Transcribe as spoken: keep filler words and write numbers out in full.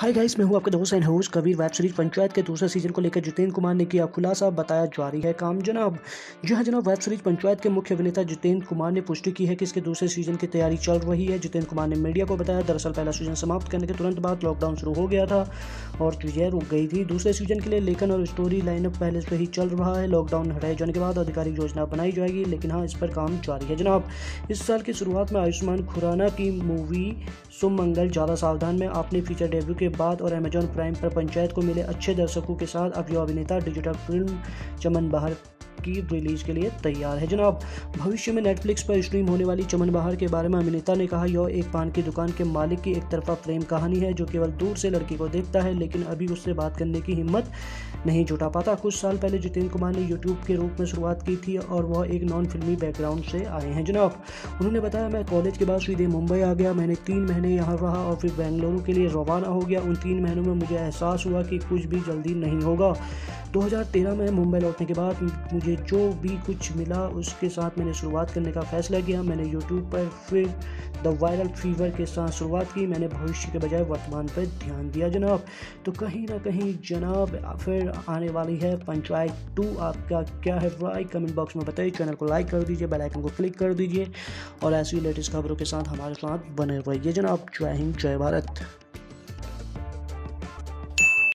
Hi guys, मैं हूं आपके दोस्त and host Kabir. Web series Panchayat के दूसरे सीजन को लेकर जितेंद्र कुमार ने किया खुलासा, बताया जारी है काम। जनाब जहां जनाब वेब सीरीज पंचायत के मुख्य अभिनेता जितेंद्र कुमार ने पुष्टि की है कि इसके दूसरे सीजन की तैयारी चल रही है। जितेंद्र कुमार ने मीडिया को बताया, दरअसल पहला सीजन समाप्त करने के तुरंत बाद लॉकडाउन शुरू हो गया था और चीज़ें रुक गई थी। दूसरे सीजन के लिए लेखन और स्टोरी लाइनअप पहले से ही चल रहा है। लॉकडाउन हटाए जाने के बाद आधिकारिक योजना बनाई जाएगी, लेकिन हाँ, इस पर काम जारी है। जनाब इस साल की शुरुआत में आयुष्मान खुराना की मूवी शुभ मंगल ज्यादा सावधान में आपने फीचर डेब्यू के बाद और अमेज़न प्राइम पर पंचायत को मिले अच्छे दर्शकों के साथ अब युवा अभिनेता डिजिटल फिल्म चमन बहार की रिलीज के लिए तैयार है। जनाब भविष्य में नेटफ्लिक्स पर स्ट्रीम होने वाली चमन बहार के बारे में अभिनेता ने कहा, यह एक पान की दुकान के मालिक की एक तरफा प्रेम कहानी है जो केवल दूर से लड़की को देखता है लेकिन अभी उससे बात करने की हिम्मत नहीं जुटा पाता। कुछ साल पहले जितेंद्र कुमार ने यूट्यूब के रूप में शुरुआत की थी और वह एक नॉन फिल्मी बैकग्राउंड से आए हैं। जनाब उन्होंने बताया, मैं कॉलेज के बाद सीधे मुंबई आ गया। मैंने तीन महीने यहाँ रहा और फिर बेंगलुरु के लिए रवाना हो गया। उन तीन महीनों में मुझे एहसास हुआ कि कुछ भी जल्दी नहीं होगा। दो हज़ार तेरह में मुंबई लौटने के बाद मुझे जो भी कुछ मिला उसके साथ मैंने शुरुआत करने का फैसला किया। मैंने यूट्यूब पर फिर द वायरल फीवर के साथ शुरुआत की। मैंने भविष्य के बजाय वर्तमान पर ध्यान दिया। जनाब तो कहीं ना कहीं जनाब फिर आने वाली है पंचायत टू। आपका क्या है राय, कमेंट बॉक्स में बताइए। चैनल को लाइक कर दीजिए, बेल आइकन को क्लिक कर दीजिए और ऐसी लेटेस्ट खबरों के साथ हमारे साथ बने रहिए। जनाब जय हिंद, जय भारत।